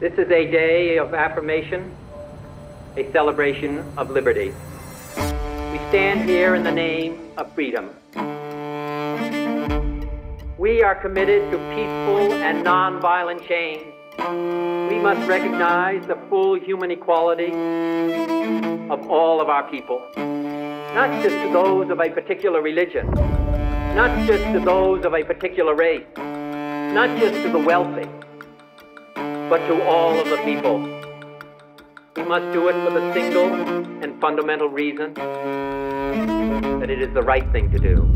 This is a day of affirmation, a celebration of liberty. We stand here in the name of freedom. We are committed to peaceful and nonviolent change. We must recognize the full human equality of all of our people, not just to those of a particular religion, not just to those of a particular race, not just to the wealthy, but to all of the people. We must do it for the single and fundamental reason that it is the right thing to do.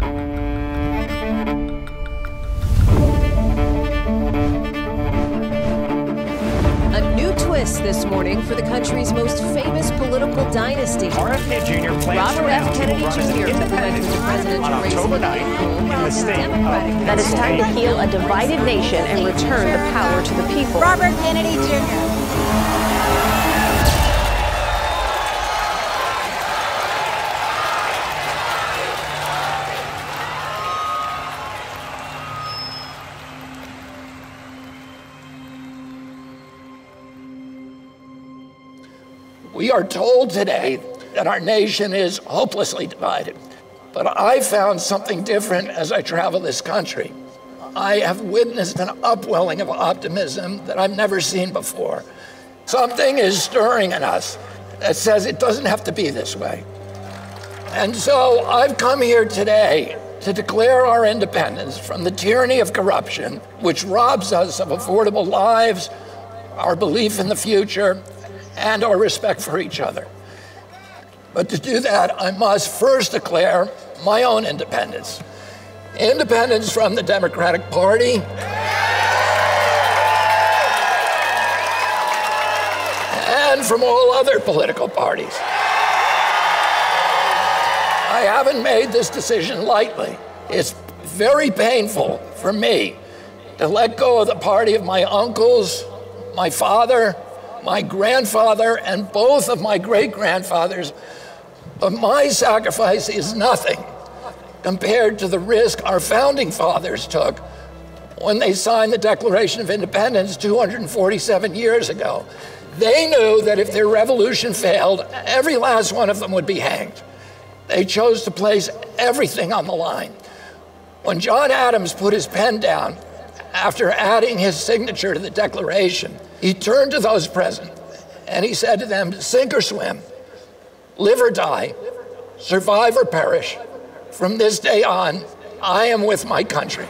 A new twist this morning for the country's most famous political dynasty. Robert F. Kennedy Jr. implemented the presidential race in the state of that it's time to heal a divided nation and return the power to the people. Robert Kennedy Jr. We are told today that our nation is hopelessly divided, but I found something different as I travel this country. I have witnessed an upwelling of optimism that I've never seen before. Something is stirring in us that says it doesn't have to be this way. And so I've come here today to declare our independence from the tyranny of corruption, which robs us of affordable lives, our belief in the future, and our respect for each other. But to do that, I must first declare my own independence. Independence from the Democratic Party, and from all other political parties. I haven't made this decision lightly. It's very painful for me to let go of the party of my uncles, my father, my grandfather, and both of my great-grandfathers, but my sacrifice is nothing compared to the risk our founding fathers took when they signed the Declaration of Independence 247 years ago. They knew that if their revolution failed, every last one of them would be hanged. They chose to place everything on the line. When John Adams put his pen down after adding his signature to the Declaration, he turned to those present and he said to them, "Sink or swim, live or die, survive or perish. From this day on, I am with my country."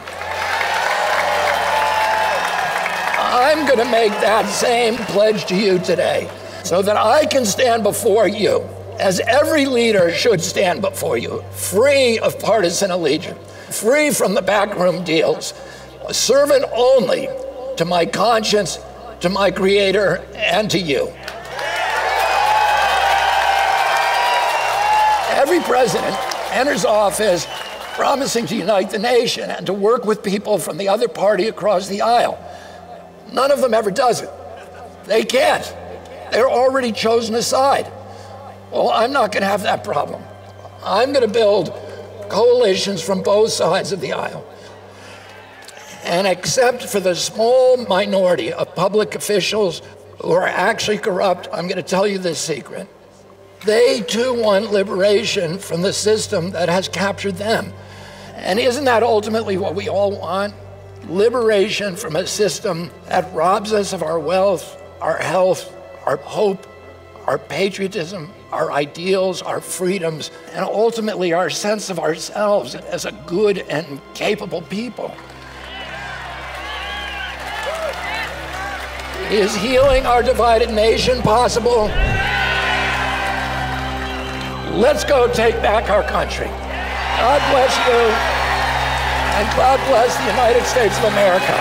I'm going to make that same pledge to you today so that I can stand before you, as every leader should stand before you, free of partisan allegiance, free from the backroom deals, a servant only to my conscience, to my Creator, and to you. Every president enters office promising to unite the nation and to work with people from the other party across the aisle. None of them ever does it. They can't. They're already chosen aside. Well, I'm not going to have that problem. I'm going to build coalitions from both sides of the aisle. And except for the small minority of public officials who are actually corrupt, I'm going to tell you this secret. They too want liberation from the system that has captured them. And isn't that ultimately what we all want? Liberation from a system that robs us of our wealth, our health, our hope, our patriotism, our ideals, our freedoms, and ultimately our sense of ourselves as a good and capable people. Is healing our divided nation possible? Let's go take back our country. God bless you, and God bless the United States of America.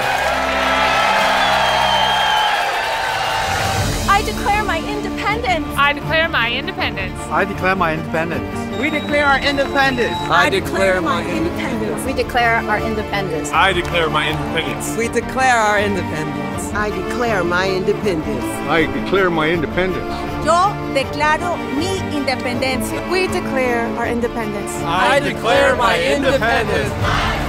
I declare my independence. I declare my independence. I declare my independence. We declare our independence. I declare my independence. We declare our independence. I declare my independence. We declare our independence. I declare my independence. I declare my independence. Yo declaro mi independencia. We declare our independence. I declare my independence. I declare my independence.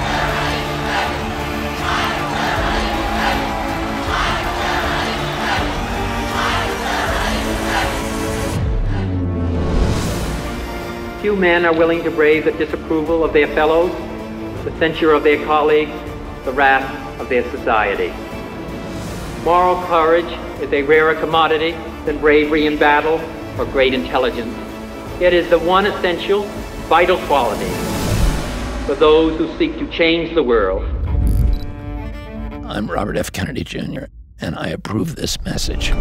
few men are willing to brave the disapproval of their fellows, the censure of their colleagues, the wrath of their society. Moral courage is a rarer commodity than bravery in battle or great intelligence. It is the one essential, vital quality for those who seek to change the world. I'm Robert F. Kennedy Jr., and I approve this message.